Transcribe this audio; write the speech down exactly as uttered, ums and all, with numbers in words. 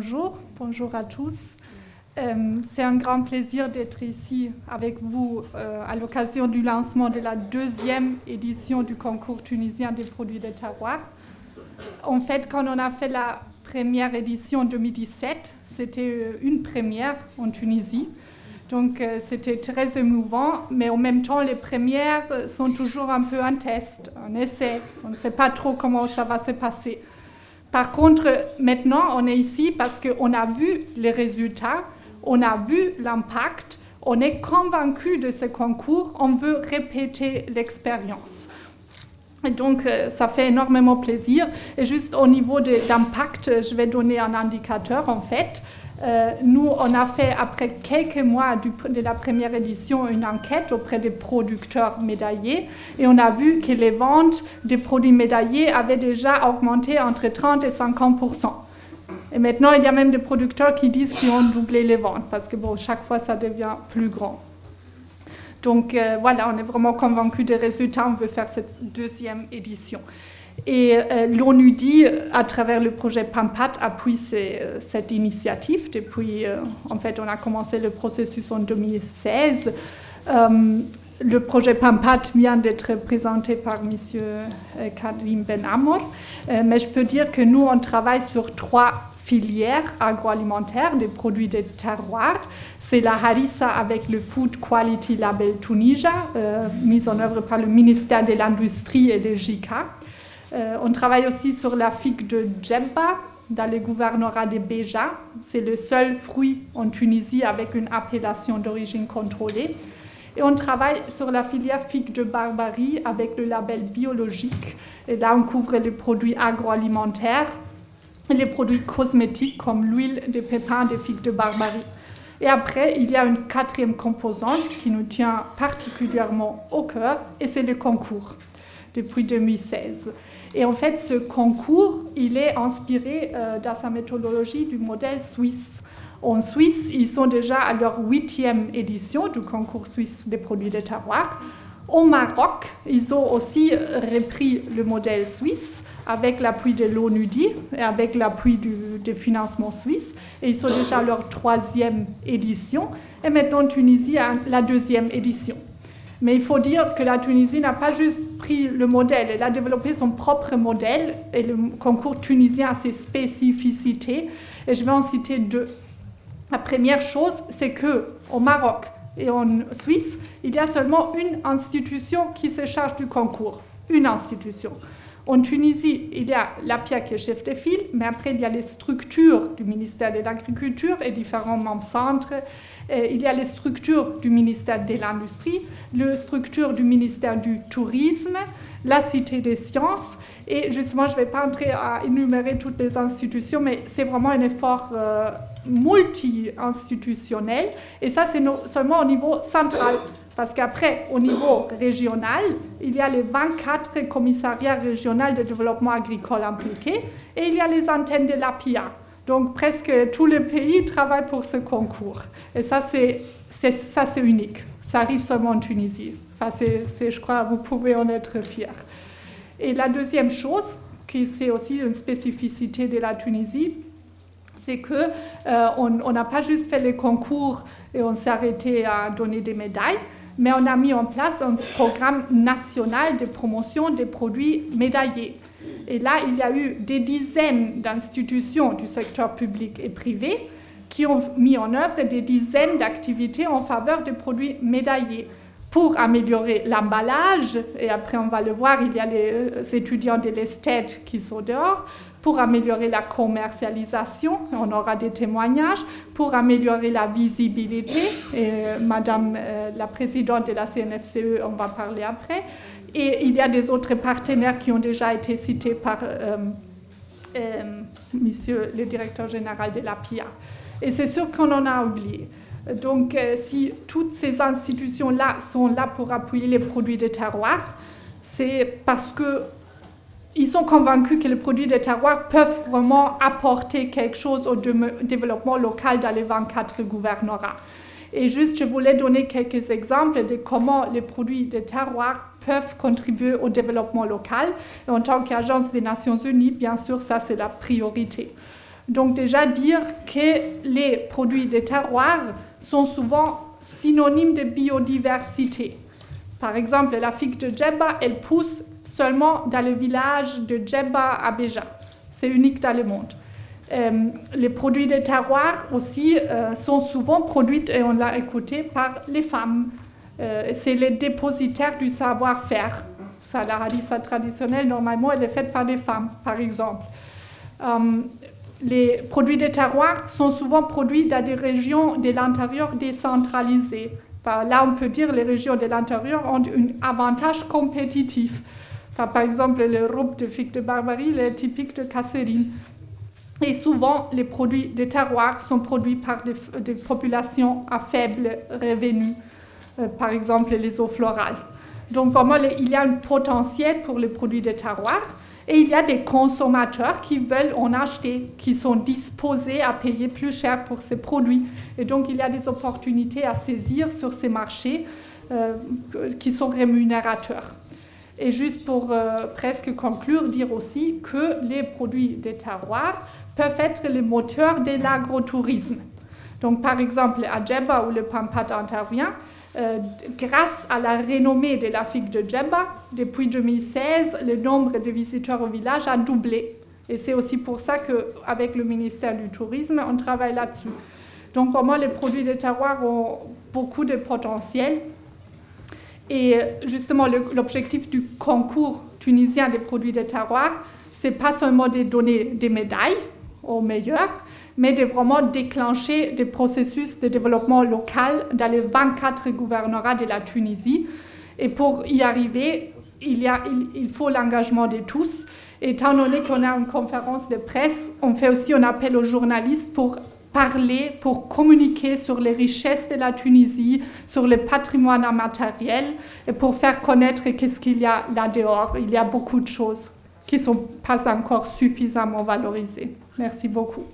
Bonjour, bonjour à tous. Euh, C'est un grand plaisir d'être ici avec vous euh, à l'occasion du lancement de la deuxième édition du concours tunisien des produits de terroir. En fait, quand on a fait la première édition en deux mille dix-sept, c'était une première en Tunisie. Donc euh, c'était très émouvant, mais en même temps, les premières sont toujours un peu un test, un essai. On ne sait pas trop comment ça va se passer. Par contre, maintenant, on est ici parce qu'on a vu les résultats, on a vu l'impact, on est convaincu de ce concours, on veut répéter l'expérience. Et donc, ça fait énormément plaisir. Et juste au niveau de l'impact, je vais donner un indicateur, en fait. Euh, nous, on a fait, après quelques mois du, de la première édition, une enquête auprès des producteurs médaillés et on a vu que les ventes des produits médaillés avaient déjà augmenté entre trente et cinquante pour cent. Et maintenant, il y a même des producteurs qui disent qu'ils ont doublé les ventes parce que, bon, chaque fois, ça devient plus grand. Donc, euh, voilà, on est vraiment convaincus des résultats, on veut faire cette deuxième édition. Et euh, l'ONUDI, à travers le projet PAMPAT, appuie ces, cette initiative. Depuis, euh, en fait, on a commencé le processus en deux mille seize. Euh, le projet PAMPAT vient d'être présenté par M. Karim Ben Amor. Euh, mais je peux dire que nous, on travaille sur trois filières agroalimentaires des produits de terroir. C'est la Harissa avec le Food Quality Label Tunisia, euh, mise en œuvre par le ministère de l'Industrie et de Jica. Euh, on travaille aussi sur la figue de Djebba, dans le gouvernorat de Béja. C'est le seul fruit en Tunisie avec une appellation d'origine contrôlée. Et on travaille sur la filière figue de Barbarie avec le label biologique. Et là, on couvre les produits agroalimentaires, les produits cosmétiques comme l'huile des pépins des figues de Barbarie. Et après, il y a une quatrième composante qui nous tient particulièrement au cœur, et c'est le concours. Depuis deux mille seize. Et en fait, ce concours, il est inspiré euh, dans sa méthodologie du modèle suisse. En Suisse, ils sont déjà à leur huitième édition du concours suisse des produits de terroir. Au Maroc, ils ont aussi repris le modèle suisse avec l'appui de l'ONUDI et avec l'appui des financements suisses. Et ils sont déjà à leur troisième édition. Et maintenant, Tunisie a la deuxième édition. Mais il faut dire que la Tunisie n'a pas juste pris le modèle, elle a développé son propre modèle et le concours tunisien a ses spécificités. Et je vais en citer deux. La première chose, c'est qu'au Maroc et en Suisse, il y a seulement une institution qui se charge du concours. Une institution. En Tunisie, il y a l'A P I A qui est chef de file, mais après, il y a les structures du ministère de l'Agriculture et différents membres centres. Et il y a les structures du ministère de l'Industrie, les structures du ministère du Tourisme, la Cité des Sciences. Et justement, je ne vais pas entrer à énumérer toutes les institutions, mais c'est vraiment un effort euh, multi-institutionnel. Et ça, c'est seulement au niveau central. Parce qu'après, au niveau régional, il y a les vingt-quatre commissariats régionaux de développement agricole impliqués et il y a les antennes de l'A P I A. Donc presque tous les pays travaillent pour ce concours. Et ça, c'est unique. Ça arrive seulement en Tunisie. Enfin, c'est, c'est, je crois que vous pouvez en être fiers. Et la deuxième chose, qui c'est aussi une spécificité de la Tunisie, c'est qu'on euh, n'a pas juste fait les concours et on s'est arrêté à donner des médailles, mais on a mis en place un programme national de promotion des produits médaillés. Et là, il y a eu des dizaines d'institutions du secteur public et privé qui ont mis en œuvre des dizaines d'activités en faveur des produits médaillés pour améliorer l'emballage. Et après, on va le voir, il y a les étudiants de l'E S T qui sont dehors, pour améliorer la commercialisation, on aura des témoignages, pour améliorer la visibilité, et euh, Madame euh, la Présidente de la C N F C E, on va parler après, et il y a des autres partenaires qui ont déjà été cités par euh, euh, Monsieur le Directeur Général de l'A P I A. Et c'est sûr qu'on en a oublié. Donc euh, si toutes ces institutions-là sont là pour appuyer les produits de terroir, c'est parce que ils sont convaincus que les produits de terroir peuvent vraiment apporter quelque chose au développement local dans les vingt-quatre gouvernorats. Et juste, je voulais donner quelques exemples de comment les produits de terroir peuvent contribuer au développement local. Et en tant qu'agence des Nations Unies, bien sûr, ça, c'est la priorité. Donc déjà dire que les produits des terroirs sont souvent synonymes de biodiversité. Par exemple, la figue de Djebba, elle pousse seulement dans le village de Djebba à Béja. C'est unique dans le monde. Euh, les produits des terroirs aussi euh, sont souvent produits, et on l'a écouté, par les femmes. Euh, c'est les dépositaires du savoir-faire. Ça, la harissa traditionnelle, normalement, elle est faite par des femmes, par exemple. Euh, les produits des terroirs sont souvent produits dans des régions de l'intérieur décentralisées. Là, on peut dire que les régions de l'intérieur ont un avantage compétitif. Enfin, par exemple, le robe de figue de Barbarie est typique de Casserine. Et souvent, les produits des terroirs sont produits par des, des populations à faible revenu, euh, par exemple les eaux florales. Donc vraiment, il y a un potentiel pour les produits des terroirs. Et il y a des consommateurs qui veulent en acheter, qui sont disposés à payer plus cher pour ces produits. Et donc, il y a des opportunités à saisir sur ces marchés euh, qui sont rémunérateurs. Et juste pour euh, presque conclure, dire aussi que les produits des terroirs peuvent être les moteurs de l'agrotourisme. Donc, par exemple, à Djebba, où le PAMPAT intervient, Euh, grâce à la renommée de la figue de Djebba, depuis deux mille seize, le nombre de visiteurs au village a doublé. Et c'est aussi pour ça qu'avec le ministère du Tourisme, on travaille là-dessus. Donc vraiment, les produits de terroir ont beaucoup de potentiel. Et justement, l'objectif du concours tunisien des produits de terroir, c'est pas seulement de donner des médailles aux meilleurs, mais de vraiment déclencher des processus de développement local dans les vingt-quatre gouvernorats de la Tunisie. Et pour y arriver, il, y a, il, il faut l'engagement de tous. Et étant donné qu'on a une conférence de presse, on fait aussi un appel aux journalistes pour parler, pour communiquer sur les richesses de la Tunisie, sur le patrimoine immatériel, et pour faire connaître qu'est-ce qu'il y a là-dehors. Il y a beaucoup de choses qui ne sont pas encore suffisamment valorisées. Merci beaucoup.